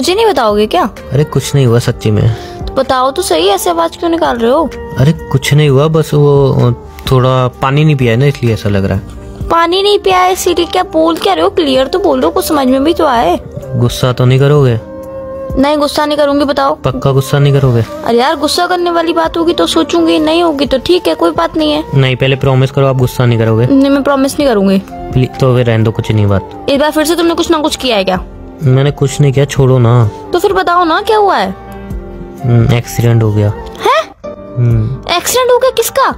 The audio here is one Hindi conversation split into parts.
मुझे नहीं बताओगे क्या? अरे कुछ नहीं हुआ सच्ची में। तो बताओ तो सही, ऐसे आवाज क्यों निकाल रहे हो? अरे कुछ नहीं हुआ, बस वो थोड़ा पानी नहीं पिया है ना, इसलिए ऐसा लग रहा है। पानी नहीं पिया है इसीलिए? क्या बोल क्या रहे हो? क्लियर तो बोल रहे, कुछ समझ में भी तो आए। गुस्सा तो नहीं करोगे? नहीं गुस्सा नहीं करूंगी। बताओ पक्का गुस्सा नहीं करोगे? अरे यार गुस्सा करने वाली बात होगी तो सोचूंगी, नहीं होगी तो ठीक है, कोई बात नहीं है। नहीं पहले प्रॉमिस करो आप गुस्सा नहीं करोगे। नहीं मैं प्रॉमिस नहीं करूंगी। तो फिर रहने दो, कुछ नहीं बात। इस बार फिर से तुमने कुछ ना कुछ किया है क्या? मैंने कुछ नहीं किया, छोड़ो ना। तो फिर बताओ ना क्या हुआ है? एक्सीडेंट हो गया है? एक्सीडेंट हो गया? किसका?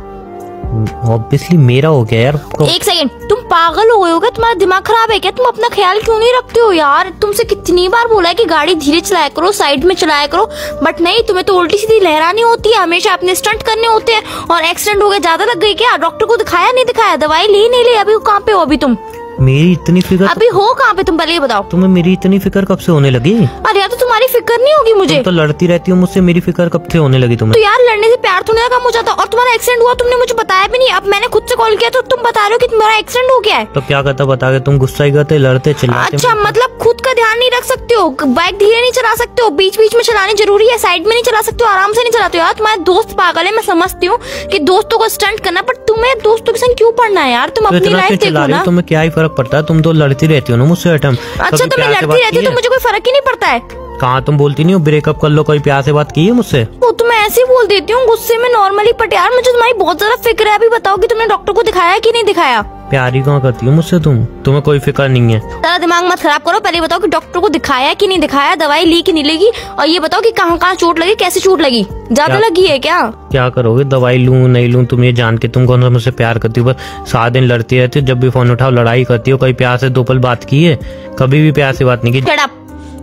ऑब्वियसली मेरा हो गया यार। एक सेकेंड, तुम पागल हो गए हो क्या? तुम्हारा दिमाग खराब है क्या? तुम अपना ख्याल क्यों नहीं रखते हो यार? तुमसे कितनी बार बोला है कि गाड़ी धीरे चलाया करो, साइड में चलाया करो, बट नहीं, तुम्हें तो उल्टी सीधी लहरानी होती है, हमेशा अपने स्टंट करने होते हैं। और एक्सीडेंट हो गया, ज्यादा लग गई क्या? डॉक्टर को दिखाया नहीं दिखाया? दवाई ली नहीं ली? अभी कहाँ पे हो अभी तुम? मेरी इतनी फिक्र अभी हो कहाँ पे तुम? पहले बताओ तुम्हें मेरी इतनी फिक्र कब से होने लगी? अरे यार तो तुम्हारी फिक्र नहीं होगी मुझे। तुम तो लड़ती रहती हो मुझसे, मेरी फिक्र कब से होने लगी तुम्हें? तो यार लड़ने से प्यार थोड़ी ना कम हो जाता। और तुम्हारा एक्सीडेंट हुआ, तुमने मुझे बताया भी नहीं। अब मैंने खुद से कॉल किया तो तुम बता रहे हो कि तुम्हारा एक्सीडेंट हो गया है। तो क्या करता बता के? तुम गुस्सा ही करते, लड़ते, चिल्लाते। अच्छा मतलब खुद का ध्यान नहीं रख सकते हो, बाइक धीरे नहीं चला सकते हो, बीच बीच में चलानी जरूरी है, साइड में नहीं चला सकते हो, आराम से नहीं चलाते हो। यार तुम्हारे दोस्त पागल है, मैं समझती हूँ कि दोस्तों को स्टंट करना, पर तुम्हें दोस्तों के संग क्यों पढ़ना है यार? तुम अपनी लाइफ देखो ना। तुम्हें क्या फर्क पड़ता है? तुम तो लड़ती रहती हो ना मुझसे हटम। अच्छा तो मैं लड़ती रहती हूँ तो मुझे कोई फर्क ही नहीं पड़ता है? कहाँ तुम बोलती नहीं हो ब्रेकअप कर लो, कोई प्यार से बात की है मुझसे? वो तो मैं ऐसे ही बोल देती हूँ गुस्से में नॉर्मली, बट यार मुझे तुम्हारी बहुत ज्यादा फिक्र है। अभी बताओ कि तुमने डॉक्टर को दिखाया कि नहीं दिखाया? प्यारी कहाँ करती हो मुझसे तुम? तुम्हें कोई फिक्र नहीं है। तेरा दिमाग मत खराब करो, पहले बताओ कि डॉक्टर को दिखाया कि नहीं दिखाया, दवाई ली कि नहीं लेगी, और ये बताओ कि कहाँ कहाँ चोट लगी, कैसे चोट लगी, ज्यादा लगी है क्या? क्या करोगे? दवाई लूं नहीं लूं, तुम ये जान के तुम कौन सा मुझसे प्यार करती हो? बस सारा दिन लड़ती रहती हो, जब भी फोन उठाओ लड़ाई करती हो, कभी प्यार से दो पल बात की है? कभी भी प्यार से बात नहीं की।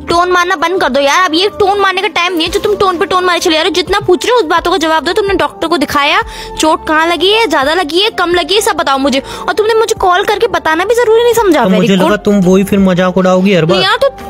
टोन मारना बंद कर दो यार, अब ये टोन मारने का टाइम नहीं है जो तुम टोन पे टोन मारे चले जा रहे हो। जितना पूछ रहे हो उस बातों का जवाब दो। तुमने डॉक्टर को दिखाया? चोट कहाँ लगी है, ज्यादा लगी है, कम लगी है, सब बताओ मुझे। और तुमने मुझे कॉल करके बताना भी जरूरी नहीं समझा। तो मुझे लगा तुम वही फिर मजाक उड़ाओगी यार। तो